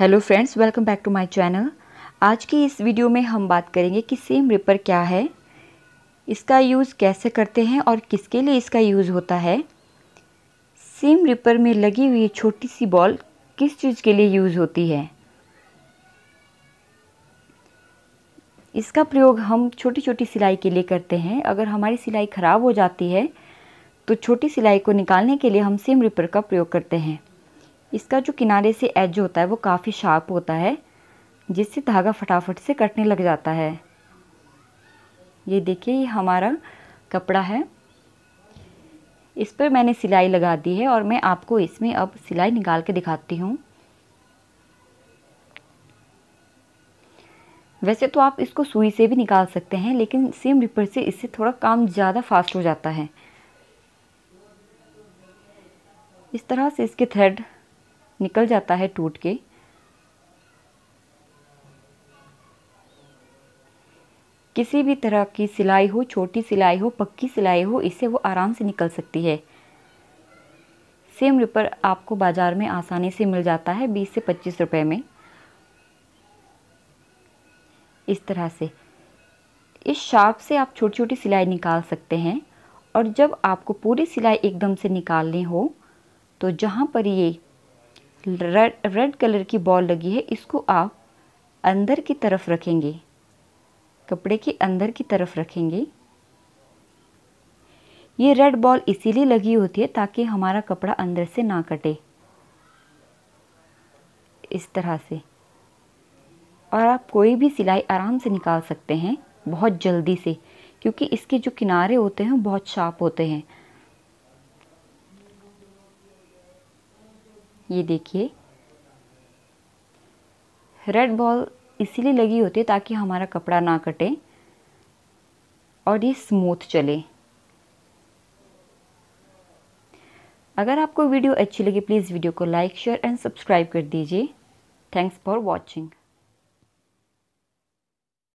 Hello friends, welcome back to my channel. आज की इस वीडियो में हम बात करेंगे कि सेम रिपर क्या है, इसका यूज़ कैसे करते हैं और किसके लिए इसका यूज़ होता है। सेम रिपर में लगी हुई छोटी सी बॉल किस चीज़ के लिए यूज़ होती है। इसका प्रयोग हम छोटी छोटी सिलाई के लिए करते हैं। अगर हमारी सिलाई ख़राब हो जाती है तो छोटी सिलाई को निकालने के लिए हम सेम रिपर का प्रयोग करते हैं। इसका जो किनारे से एज होता है वो काफ़ी शार्प होता है, जिससे धागा फटाफट से कटने लग जाता है। ये देखिए, ये हमारा कपड़ा है, इस पर मैंने सिलाई लगा दी है और मैं आपको इसमें अब सिलाई निकाल के दिखाती हूँ। वैसे तो आप इसको सुई से भी निकाल सकते हैं, लेकिन सेम रिपर से इससे थोड़ा काम ज़्यादा फास्ट हो जाता है। इस तरह से इसके थ्रेड निकल जाता है टूट के। किसी भी तरह की सिलाई हो, छोटी सिलाई हो, पक्की सिलाई हो, इससे वो आराम से निकल सकती है। सेम रिपर आपको बाज़ार में आसानी से मिल जाता है 20 से 25 रुपए में। इस तरह से इस शार्प से आप छोटी छोटी सिलाई निकाल सकते हैं। और जब आपको पूरी सिलाई एकदम से निकालनी हो तो जहाँ पर ये रेड कलर की बॉल लगी है, इसको आप अंदर की तरफ रखेंगे, कपड़े के अंदर की तरफ रखेंगे। ये रेड बॉल इसीलिए लगी होती है ताकि हमारा कपड़ा अंदर से ना कटे। इस तरह से, और आप कोई भी सिलाई आराम से निकाल सकते हैं, बहुत जल्दी से, क्योंकि इसके जो किनारे होते हैं बहुत शार्प होते हैं। ये देखिए, रेड बॉल इसीलिए लगी होती है ताकि हमारा कपड़ा ना कटे और ये स्मूथ चले। अगर आपको वीडियो अच्छी लगी, प्लीज़ वीडियो को लाइक, शेयर एंड सब्सक्राइब कर दीजिए। Thanks for watching.